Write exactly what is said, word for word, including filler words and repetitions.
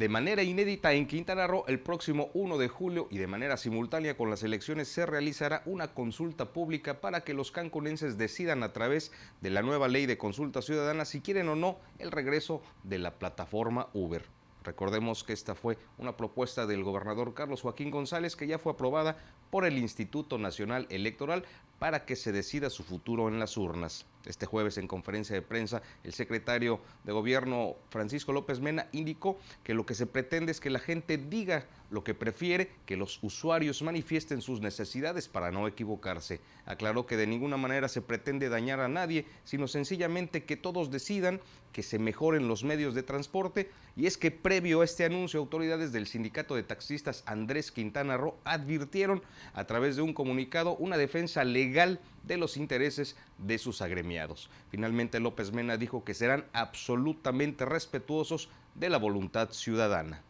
de manera inédita en Quintana Roo el próximo uno de julio y de manera simultánea con las elecciones se realizará una consulta pública para que los cancunenses decidan a través de la nueva ley de consulta ciudadana si quieren o no el regreso de la plataforma Uber. Recordemos que esta fue una propuesta del gobernador Carlos Joaquín González que ya fue aprobada por el Instituto Nacional Electoral para que se decida su futuro en las urnas. Este jueves en conferencia de prensa el secretario de Gobierno Francisco López Mena indicó que lo que se pretende es que la gente diga lo que prefiere, que los usuarios manifiesten sus necesidades para no equivocarse. Aclaró que de ninguna manera se pretende dañar a nadie, sino sencillamente que todos decidan, que se mejoren los medios de transporte. Y es que previo a este anuncio, autoridades del sindicato de taxistas Andrés Quintana Roo advirtieron a través de un comunicado una defensa legal de los intereses de sus agremiados. Finalmente, López Mena dijo que serán absolutamente respetuosos de la voluntad ciudadana.